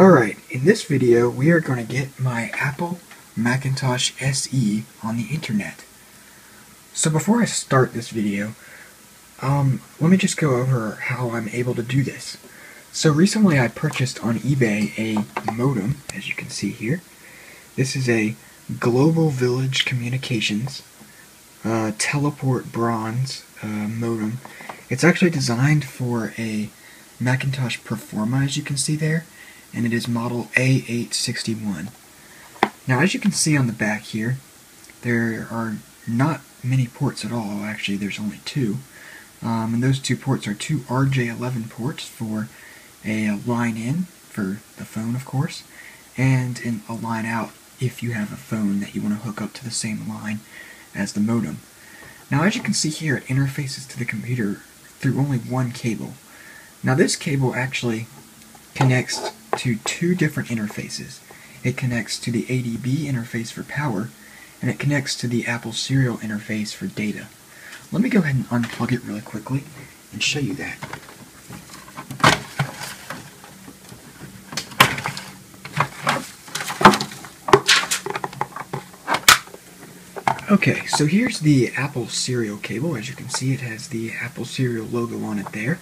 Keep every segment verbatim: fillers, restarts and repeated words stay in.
Alright, in this video we are going to get my Apple Macintosh S E on the internet. So before I start this video, um, let me just go over how I'm able to do this. So recently I purchased on eBay a modem, as you can see here. This is a Global Village Communications uh, Teleport Bronze uh, modem. It's actually designed for a Macintosh Performa, as you can see there, and it is model A eight sixty-one. Now, as you can see on the back here, there are not many ports at all. Actually, there's only two, um, and those two ports are two R J eleven ports for a line in for the phone, of course, and in a line out if you have a phone that you want to hook up to the same line as the modem. Now, as you can see here, it interfaces to the computer through only one cable. Now, this cable actually connects to two different interfaces. It connects to the A D B interface for power, and it connects to the Apple serial interface for data. Let me go ahead and unplug it really quickly and show you that. Okay, so here's the Apple serial cable. As you can see, it has the Apple serial logo on it there,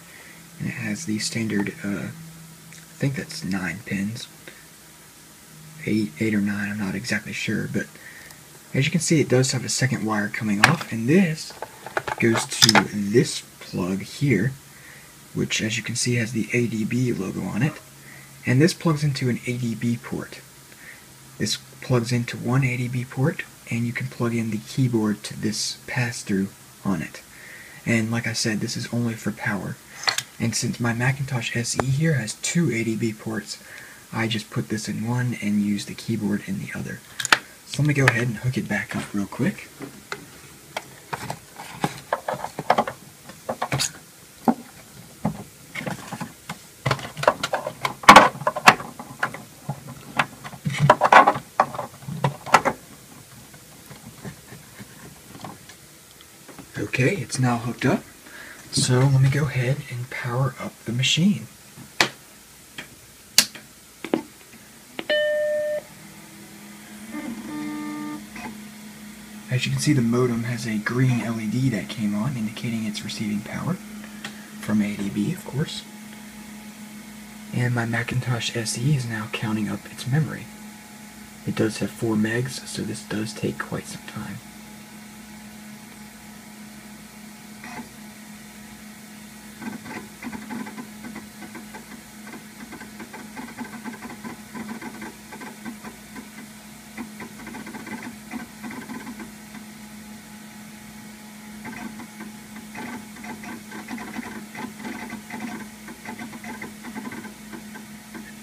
and it has the standard uh, I think that's nine pins, eight, eight or nine, I'm not exactly sure, but as you can see, it does have a second wire coming off, and this goes to this plug here, which as you can see has the A D B logo on it, and this plugs into an A D B port. This plugs into one A D B port, and you can plug in the keyboard to this pass-through on it. And like I said, this is only for power. And since my Macintosh S E here has two A D B ports, I just put this in one and use the keyboard in the other. So let me go ahead and hook it back up real quick. Okay, it's now hooked up. So let me go ahead and power up the machine. As you can see, the modem has a green L E D that came on, indicating it's receiving power from A D B, of course. And my Macintosh S E is now counting up its memory. It does have four megs, so this does take quite some time.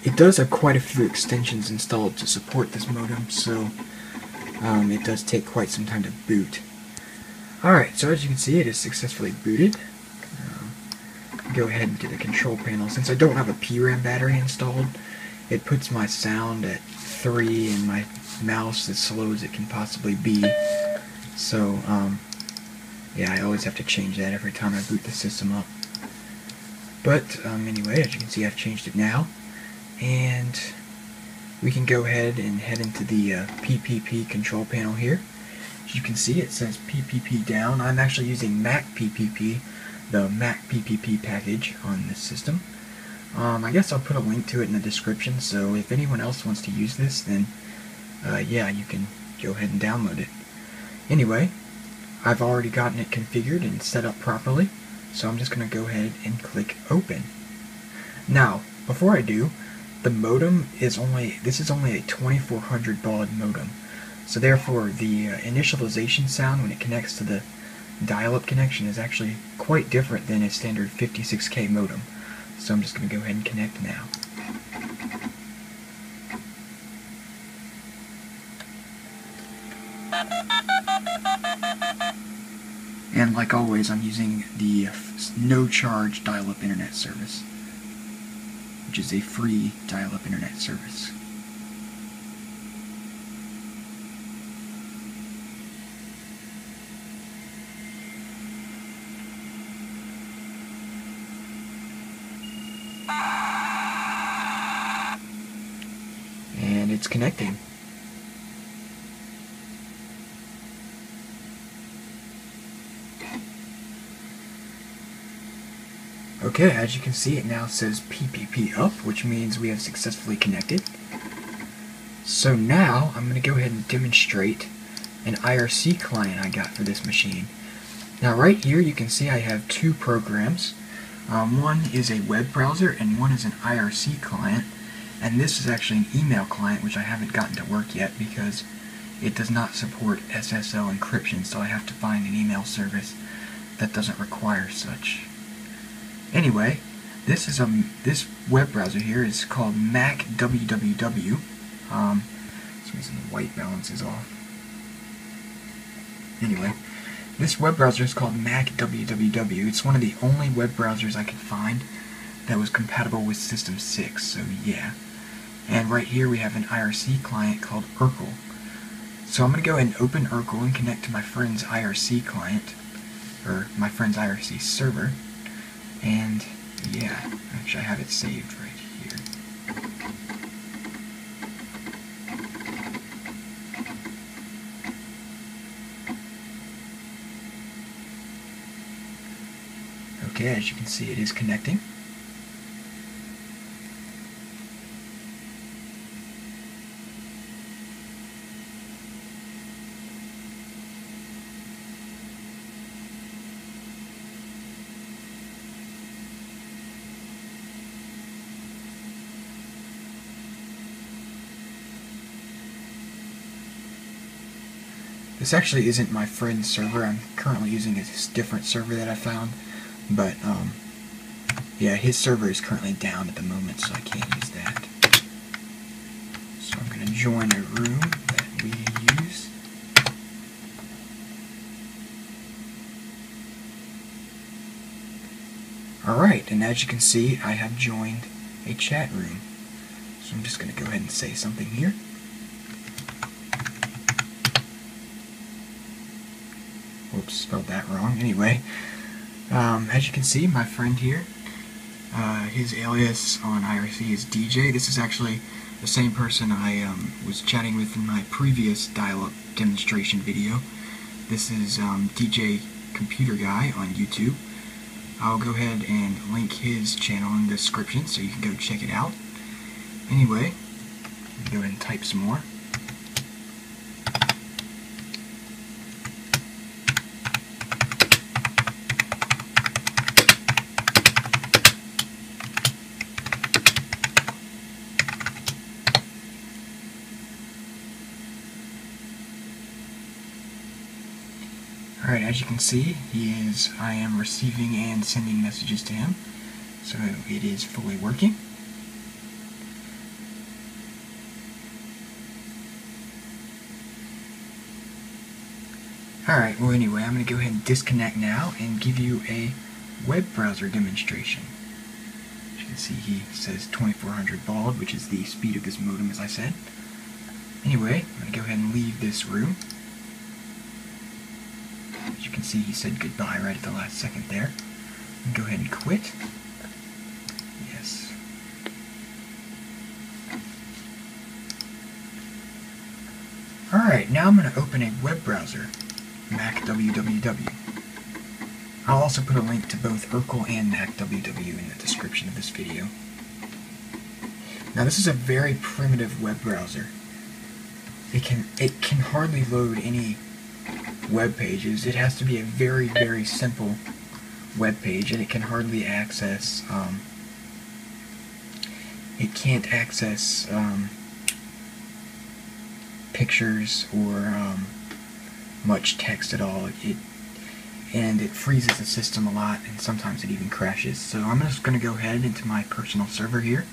It does have quite a few extensions installed to support this modem, so um, it does take quite some time to boot. Alright, so as you can see, it is successfully booted. Um, go ahead and do the control panel. Since I don't have a P RAM battery installed, it puts my sound at three and my mouse as slow as it can possibly be. So, um, yeah, I always have to change that every time I boot the system up. But, um, anyway, as you can see, I've changed it now. And we can go ahead and head into the uh, P P P control panel here. As you can see, it says P P P down. I'm actually using Mac P P P, the Mac P P P package on this system. Um, I guess I'll put a link to it in the description, so if anyone else wants to use this, then uh, yeah, you can go ahead and download it. Anyway, I've already gotten it configured and set up properly, so I'm just going to go ahead and click open. Now, before I do, the modem is only, this is only a twenty-four hundred baud modem, so therefore the uh, initialization sound when it connects to the dial-up connection is actually quite different than a standard fifty-six K modem. So I'm just going to go ahead and connect now. And like always, I'm using the no-charge dial-up internet service, which is a free dial-up internet service. it's connecting. Okay, as you can see, it now says P P P up, which means we have successfully connected. So now I'm going to go ahead and demonstrate an I R C client I got for this machine. Now right here you can see I have two programs. Um, one is a web browser and one is an I R C client, and this is actually an email client which I haven't gotten to work yet because it does not support S S L encryption, so I have to find an email service that doesn't require such. Anyway, this is a, this web browser here is called Mac W W W. Um, so the white balance is off. Anyway, this web browser is called Mac W W W. It's one of the only web browsers I could find that was compatible with System six, so yeah. And right here we have an I R C client called Ircle. So I'm going to go ahead and open Ircle and connect to my friend's I R C client, or my friend's I R C server. And yeah, actually I have it saved right here. Okay, as you can see it is connecting. This actually isn't my friend's server. I'm currently using a different server that I found, but um, yeah, his server is currently down at the moment, so I can't use that. So I'm going to join a room that we use. Alright, and as you can see, I have joined a chat room. So I'm just going to go ahead and say something here. Whoops, spelled that wrong. Anyway, um, as you can see, my friend here, uh, his alias on I R C is D J. This is actually the same person I um, was chatting with in my previous dial-up demonstration video. This is um, D J Computer Guy on YouTube. I'll go ahead and link his channel in the description so you can go check it out. Anyway, go ahead and type some more. Alright, as you can see, he is, I am receiving and sending messages to him, so it is fully working. Alright, well anyway, I'm going to go ahead and disconnect now and give you a web browser demonstration. As you can see, he says twenty-four hundred baud, which is the speed of this modem, as I said. Anyway, I'm going to go ahead and leave this room. As you can see, he said goodbye right at the last second there. And go ahead and quit. Yes. Alright, now I'm going to open a web browser, Mac W W W. I'll also put a link to both Ircle and Mac W W W in the description of this video. Now this is a very primitive web browser. It can, it can hardly load any web pages. It has to be a very, very simple web page, and it can hardly access, um, it can't access um, pictures or um, much text at all, it, and it freezes the system a lot, and sometimes it even crashes. So I'm just going to go ahead into my personal server here.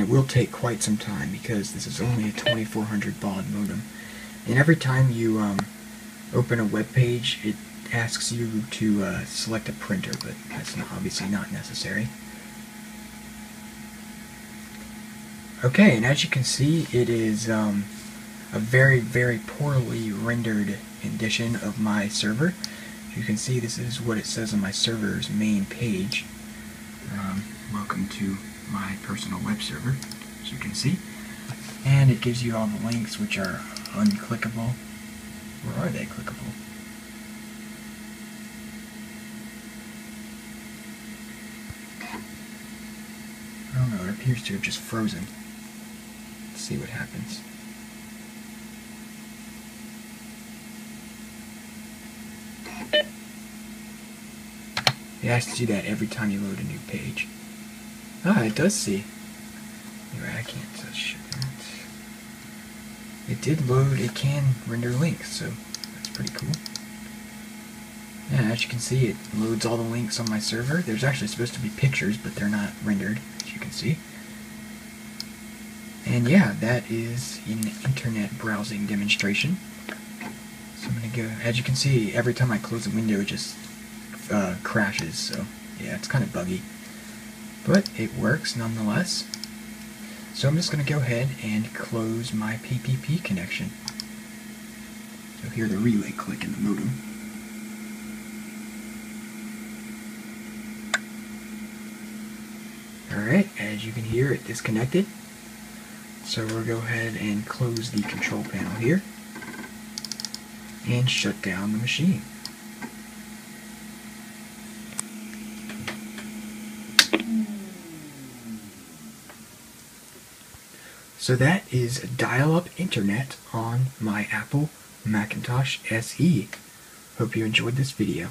It will take quite some time because this is only a twenty-four hundred baud modem, and every time you um, open a web page it asks you to uh, select a printer, but that's not, obviously not necessary. Okay, and as you can see, it is um, a very, very poorly rendered edition of my server. You can see this is what it says on my server's main page. Um, welcome to my personal web server, as you can see. And it gives you all the links, which are unclickable. Where are they clickable? I don't know, it appears to have just frozen. Let's see what happens. It has to do that every time you load a new page. Ah, it does see. Anyway, I can't touch that. It did load, it can render links, so that's pretty cool. And as you can see, it loads all the links on my server. There's actually supposed to be pictures, but they're not rendered, as you can see. And yeah, that is an internet browsing demonstration. So I'm gonna go, as you can see, every time I close a window, it just Uh, crashes, so yeah, it's kind of buggy, but it works nonetheless. So I'm just going to go ahead and close my P P P connection. You'll hear the relay click in the modem. Alright, as you can hear, it disconnected. So we'll go ahead and close the control panel here and shut down the machine. So that is dial-up internet on my Apple Macintosh S E. Hope you enjoyed this video.